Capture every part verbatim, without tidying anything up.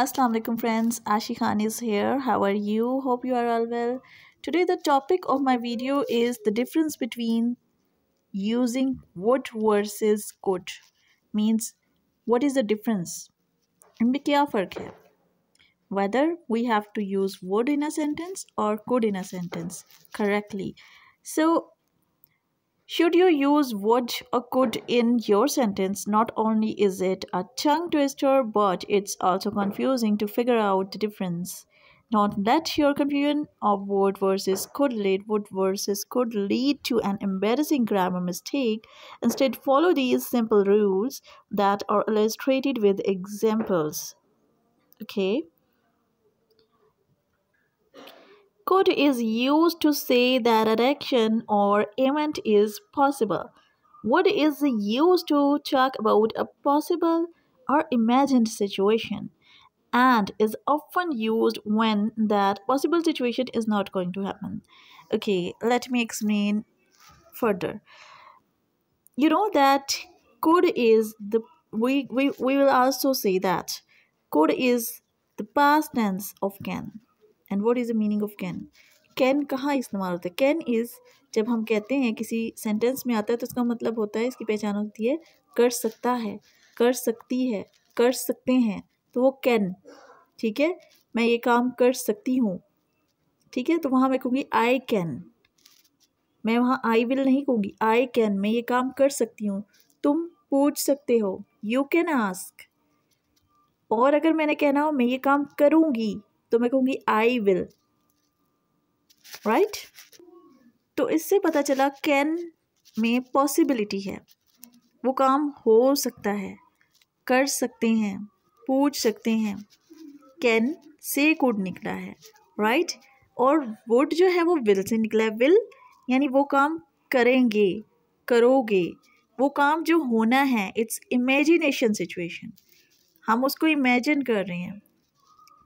Assalamu alaikum friends, Ashi Khan is here. How are you? Hope you are all well. Today the topic of my video is the difference between using would versus could. Means what is the difference? इनमें क्या फ़र्क है? Whether we have to use would in a sentence or could in a sentence correctly. So should you use would or could in your sentence? Not only is it a tongue twister, but it's also confusing to figure out the difference. Not let your confusion of would versus could lead would versus could lead to an embarrassing grammar mistake. Instead, follow these simple rules that are illustrated with examples. Okay. Could is used to say that an action or event is possible. Would is used to talk about a possible or imagined situation and is often used when that possible situation is not going to happen. Okay, let me explain further. You know that could is the, we, we, we will also say that could is the past tense of can. And what is the meaning of can? Can कहाँ इस्तेमाल होता है? Can is जब हम कहते हैं किसी sentence में आता है तो इसका मतलब होता है, इसकी पहचान होती है कर सकता है, कर सकती है, कर सकते हैं, तो वो can, ठीक है? मैं ये काम कर सकती हूँ, ठीक है? तो वहाँ मैं कहूँगी I can, मैं वहाँ I will नहीं कहूँगी, I can, मैं ये काम कर सकती हूँ, तुम पूछ सकते हो, you can ask, और अगर मैंने कहना हो मैं ये काम करूँगी तो मैं कहूँगी I will, right? तो इससे पता चला can में possibility है, वो काम हो सकता है, कर सकते हैं, पूछ सकते हैं, can से could निकला है, right? और would जो है वो will से निकला है, will यानी वो काम करेंगे, करोगे, वो काम जो होना है, it's imagination situation, हम उसको imagine कर रहे हैं,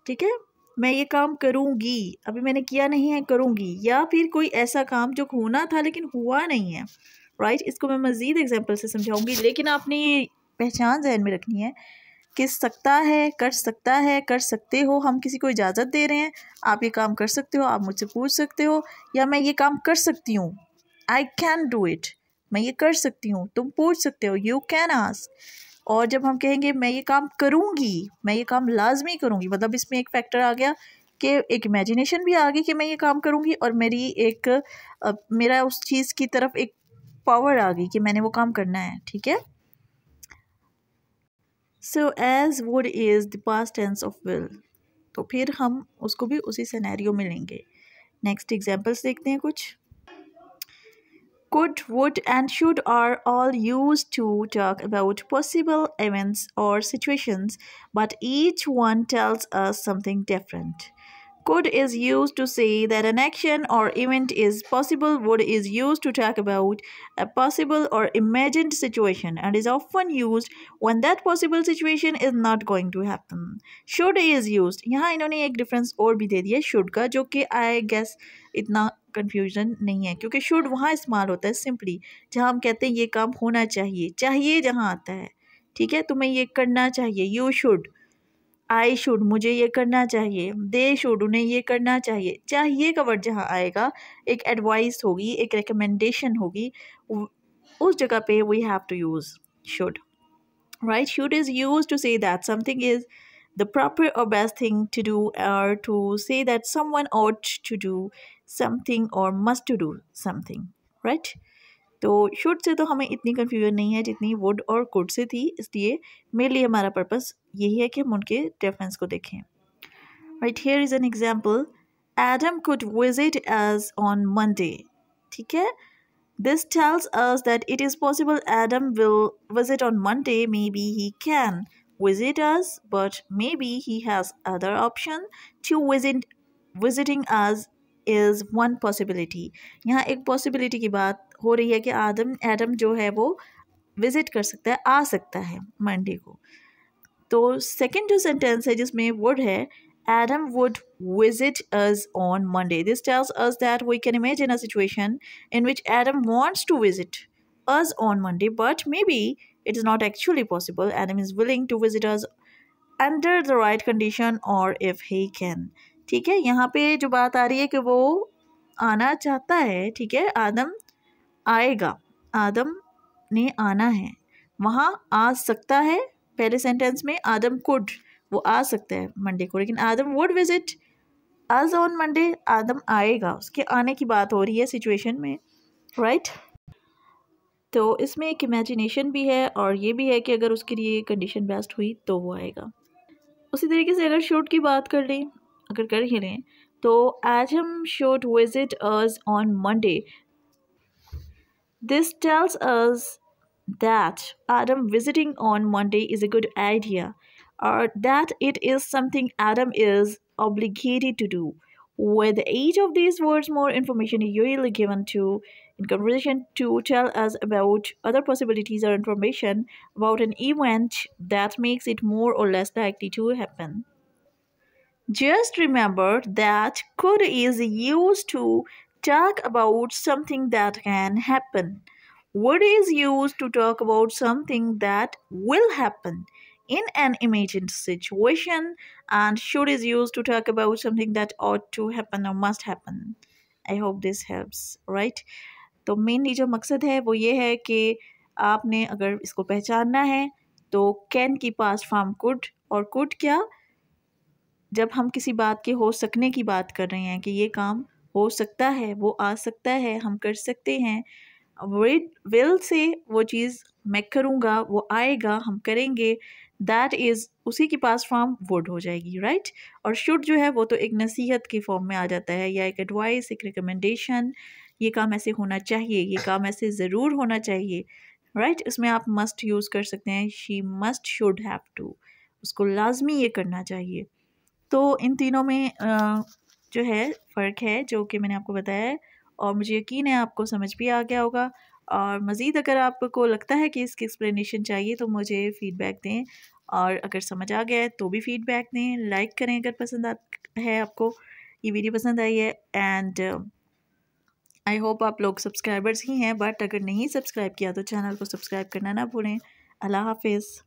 ठीक है? मैं ये काम करूँगी, अभी मैंने किया नहीं है, करूँगी, या फिर कोई ऐसा काम जो होना था लेकिन हुआ नहीं है, राइट? इसको मैं मज़ीद एग्जांपल से समझाऊँगी, लेकिन आपने ये पहचान जहन में रखनी है कि सकता है, कर सकता है, कर सकते हो, हम किसी को इजाज़त दे रहे हैं, आप ये काम कर सकते हो, आप मुझसे पूछ सकते हो, या मैं ये काम कर सकती हूँ, आई कैन डू इट, मैं ये कर सकती हूँ, तुम पूछ सकते हो, यू कैन आस्क. और जब हम कहेंगे मैं ये काम करूँगी, मैं ये काम लाजमी करूँगी, मतलब इसमें एक फैक्टर आ गया कि एक इमेजिनेशन भी आ गई कि मैं ये काम करूँगी और मेरी एक अ, मेरा उस चीज़ की तरफ एक पावर आ गई कि मैंने वो काम करना है, ठीक है? So as would is the past tense of will, तो फिर हम उसको भी उसी सिनेरियो में लेंगे. नेक्स्ट एग्जाम्पल्स देखते हैं कुछ. Could, would and should are all used to talk about possible events or situations, but each one tells us something different. Could is used to say that an action or event is possible. Would is used to talk about a possible or imagined situation and is often used when that possible situation is not going to happen. Should is used. यहाँ इन्होंने एक difference और भी दे दिया should का, जो कि I guess इतना कन्फ्यूजन नहीं है, क्योंकि शुड वहाँ इस्तेमाल होता है सिंपली जहाँ हम कहते हैं ये काम होना चाहिए, चाहिए जहाँ आता है, ठीक है? तुम्हें ये करना चाहिए, यू शुड, आई शुड, मुझे ये करना चाहिए, दे शुड, उन्हें ये करना चाहिए, चाहिए का वर्ड जहाँ आएगा, एक एडवाइस होगी, एक रिकमेंडेशन होगी, उस जगह पे we have to use should, right? Should is use to say that something is the proper or best thing to do, or to say that someone ought to do something or must to do something, right? तो should से तो हमें इतनी confusion नहीं है जितनी would और could से थी, इसलिए मेरे लिए हमारा purpose यही है कि हम उनके difference को देखें. Right, here is an example. Adam could visit us on Monday. ठीक है? This tells us that it is possible Adam will visit on Monday. Maybe he can visit us, but maybe he has other option. To visit, visiting us is one possibility. यहाँ एक possibility की बात हो रही है कि आदम Adam जो है वो visit कर सकता है, आ सकता है मंडे को. तो second जो sentence है जिसमें would है, Adam would visit us on Monday. This tells us that we can imagine a situation in which Adam wants to visit us on Monday, but maybe it is not actually possible. Adam is willing to visit us under the right condition और if he can. ठीक है, यहाँ पे जो बात आ रही है कि वो आना चाहता है, ठीक है, आदम आएगा, आदम ने आना है, वहाँ आ सकता है। पहले सेंटेंस में आदम कुड, वो आ सकता है मंडे को, लेकिन आदम वुड विजिट आज ऑन मंडे, आदम आएगा, उसके आने की बात हो रही है सिचुएशन में, राइट right? तो इसमें एक इमेजिनेशन भी है और ये भी है कि अगर उसके लिए कंडीशन बेस्ट हुई तो वो आएगा। उसी तरीके से अगर शूट की बात कर लें, अगर कर ही लें तो Adam should visit us on Monday. This tells us that Adam visiting on Monday is a good idea or that it is something Adam is obligated to do. With each of these words, more information is usually given to in conversation to tell us about other possibilities or information about an event that makes it more or less likely to happen. Just remember that could is used to talk about something that can happen. Would is used to talk about something that will happen in an imagined situation, and should is used to talk about something that ought to happen or must happen. I hope this helps, right? तो mainly जो मकसद है वो ये है कि आपने अगर इसको पहचानना है तो कैन की पास्ट फॉर्म कुड, और कुड क्या, जब हम किसी बात के हो सकने की बात कर रहे हैं कि ये काम हो सकता है, वो आ सकता है, हम कर सकते हैं, विल से वो चीज़ मैं करूँगा, वो आएगा, हम करेंगे, दैट इज़ उसी की पास्ट फॉर्म वुड हो जाएगी, राइट right? और शुड जो है वो तो एक नसीहत की फॉर्म में आ जाता है, या एक एडवाइस, एक रिकमेंडेशन, ये काम ऐसे होना चाहिए, ये काम ऐसे ज़रूर होना चाहिए, राइट right? इसमें आप मस्ट यूज़ कर सकते हैं, she must should have to, उसको लाजमी ये करना चाहिए। तो इन तीनों में जो है फ़र्क है जो कि मैंने आपको बताया है, और मुझे यकीन है आपको समझ भी आ गया होगा। और मज़ीद अगर आपको लगता है कि इसकी एक्सप्लेनेशन चाहिए तो मुझे फ़ीडबैक दें, और अगर समझ आ गया है तो भी फ़ीडबैक दें, लाइक करें अगर पसंद आ है, आपको ये वीडियो पसंद आई है, एंड आई होप आप लोग सब्सक्राइबर्स ही हैं, बट अगर नहीं सब्सक्राइब किया तो चैनल को सब्सक्राइब करना ना भूलें। अल्लाह हाफिज़।